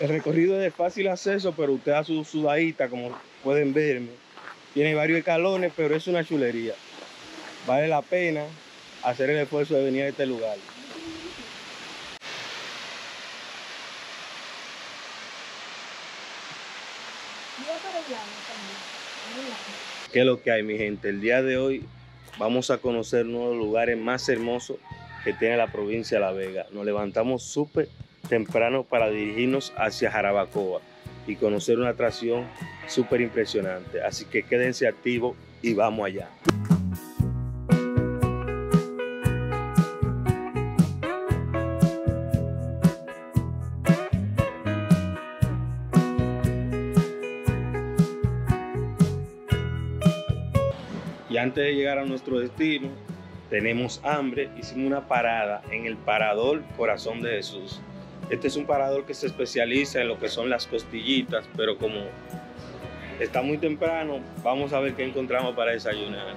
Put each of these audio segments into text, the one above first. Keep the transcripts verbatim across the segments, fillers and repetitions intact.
El recorrido es de fácil acceso, pero usted hace su sudadita, como pueden verme. Tiene varios escalones, pero es una chulería. Vale la pena hacer el esfuerzo de venir a este lugar. ¿Qué es lo que hay, mi gente? El día de hoy vamos a conocer uno de los lugares más hermosos que tiene la provincia de La Vega. Nos levantamos súper temprano para dirigirnos hacia Jarabacoa y conocer una atracción súper impresionante. Así que quédense activos y vamos allá. Y antes de llegar a nuestro destino, tenemos hambre, hicimos una parada en el Parador Corazón de Jesús. Este es un parador que se especializa en lo que son las costillitas, pero como está muy temprano, vamos a ver qué encontramos para desayunar.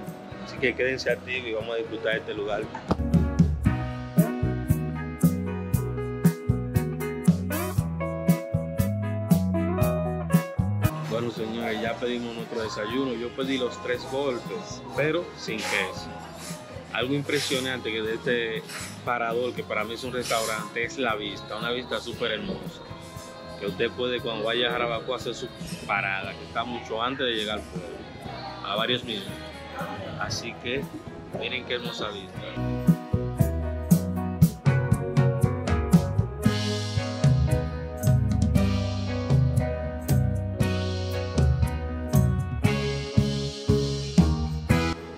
Así que quédense activos y vamos a disfrutar de este lugar. Bueno, señores, ya pedimos nuestro desayuno. Yo pedí los tres golpes, pero sin queso. Algo impresionante que de este parador, que para mí es un restaurante, es la vista, una vista súper hermosa. Que usted puede, cuando vaya a Jarabacoa, hacer su parada, que está mucho antes de llegar al pueblo, a varios minutos. Así que miren qué hermosa vista.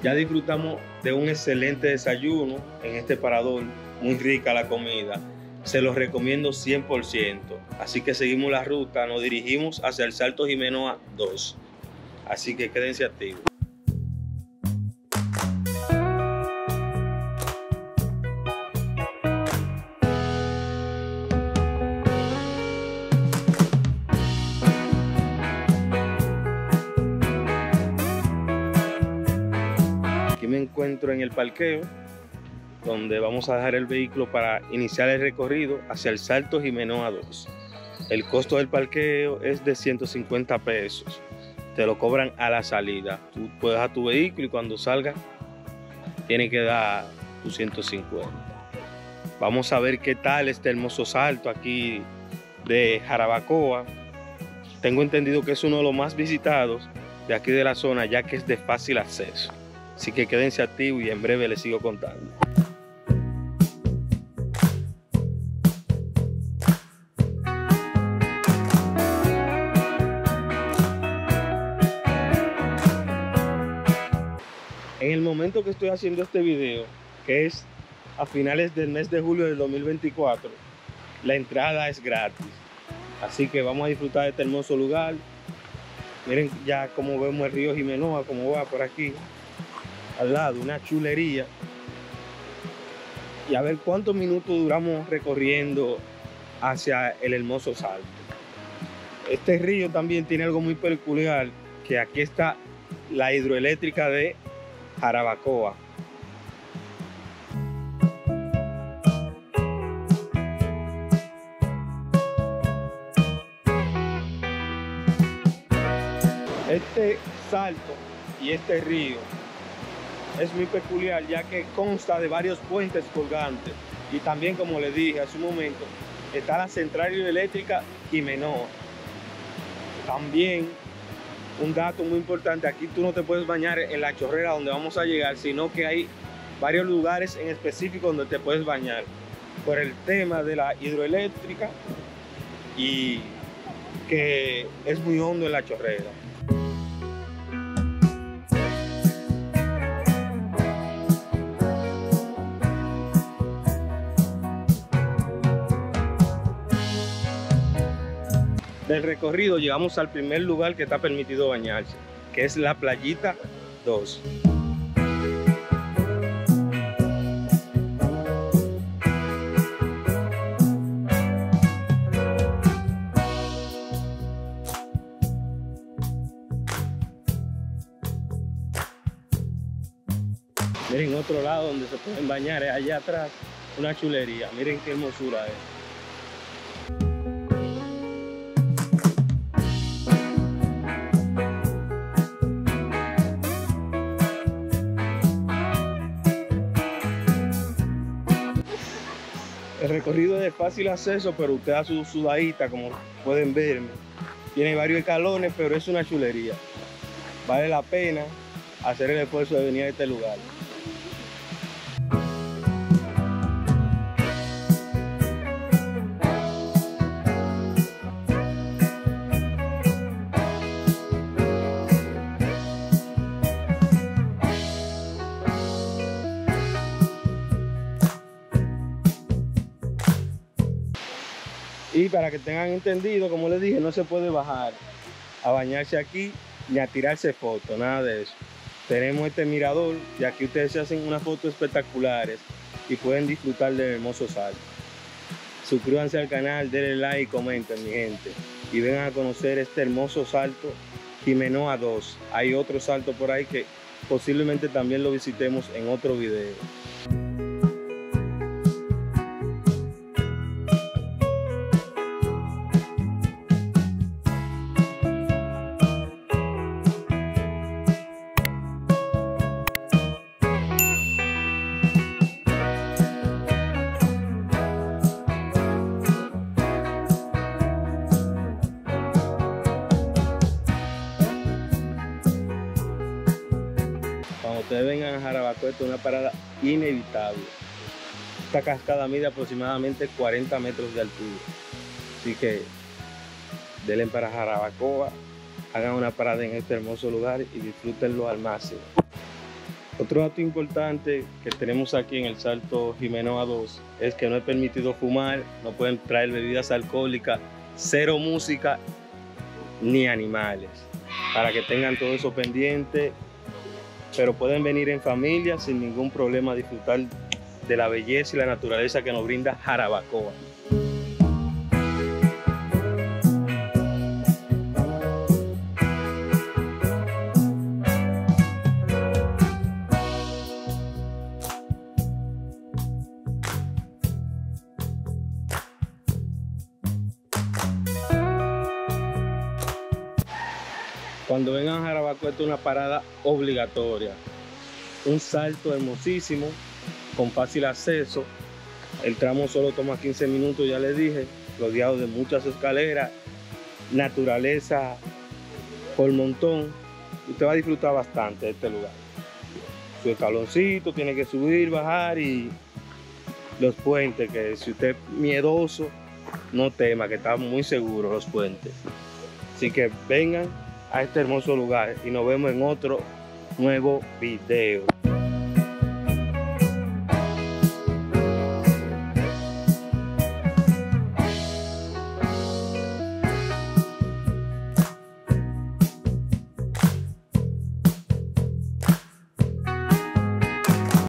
Ya disfrutamos de un excelente desayuno en este parador, muy rica la comida, se los recomiendo cien por ciento. Así que seguimos la ruta, nos dirigimos hacia el Salto Jimenoa dos, así que quédense activos. Encuentro en el parqueo donde vamos a dejar el vehículo para iniciar el recorrido hacia el Salto Jimenoa dos. El costo del parqueo es de ciento cincuenta pesos. Te lo cobran a la salida. Tú puedes dejar tu vehículo y cuando salga tiene que dar tus ciento cincuenta. Vamos a ver qué tal este hermoso salto aquí de Jarabacoa. Tengo entendido que es uno de los más visitados de aquí de la zona, ya que es de fácil acceso. Así que quédense activos y en breve les sigo contando. En el momento que estoy haciendo este video, que es a finales del mes de julio del dos mil veinticuatro, la entrada es gratis. Así que vamos a disfrutar de este hermoso lugar. Miren ya cómo vemos el río Jimenoa, cómo va por aquí. Al lado, una chulería, y a ver cuántos minutos duramos recorriendo hacia el hermoso salto. Este río también tiene algo muy peculiar, que aquí está la hidroeléctrica de Jarabacoa. Este salto y este río es muy peculiar, ya que consta de varios puentes colgantes y también, como les dije hace un momento, está la central hidroeléctrica Jimenoa. También un dato muy importante, aquí tú no te puedes bañar en la chorrera donde vamos a llegar, sino que hay varios lugares en específico donde te puedes bañar por el tema de la hidroeléctrica y que es muy hondo en la chorrera. Del recorrido llegamos al primer lugar que está permitido bañarse, que es la playita dos. Miren otro lado donde se pueden bañar, es allá atrás, una chulería. Miren qué hermosura es. recorrido es de fácil acceso, pero usted da su sudadita, como pueden ver. Tiene varios escalones, pero es una chulería. Vale la pena hacer el esfuerzo de venir a este lugar. Y para que tengan entendido, como les dije, no se puede bajar a bañarse aquí ni a tirarse fotos, nada de eso. Tenemos este mirador y aquí ustedes se hacen unas fotos espectaculares y pueden disfrutar del hermoso salto. Suscríbanse al canal, denle like y comenten, mi gente. Y vengan a conocer este hermoso salto Jimenoa dos. Hay otro salto por ahí que posiblemente también lo visitemos en otro video. Ustedes vengan a Jarabacoa, es una parada inevitable. Esta cascada mide aproximadamente cuarenta metros de altura. Así que denle para Jarabacoa, hagan una parada en este hermoso lugar y disfrútenlo al máximo. Otro dato importante que tenemos aquí en el Salto Jimenoa dos es que no es permitido fumar, no pueden traer bebidas alcohólicas, cero música ni animales. Para que tengan todo eso pendiente. Pero pueden venir en familia sin ningún problema a disfrutar de la belleza y la naturaleza que nos brinda Jarabacoa. Cuando vengan a Jarabacoa, esta es una parada obligatoria. Un salto hermosísimo, con fácil acceso. El tramo solo toma quince minutos, ya les dije, rodeado de muchas escaleras, naturaleza por montón. Usted va a disfrutar bastante de este lugar. Su escaloncito, tiene que subir, bajar y los puentes, que si usted es miedoso, no tema, que están muy seguros los puentes. Así que vengan a este hermoso lugar y nos vemos en otro nuevo video.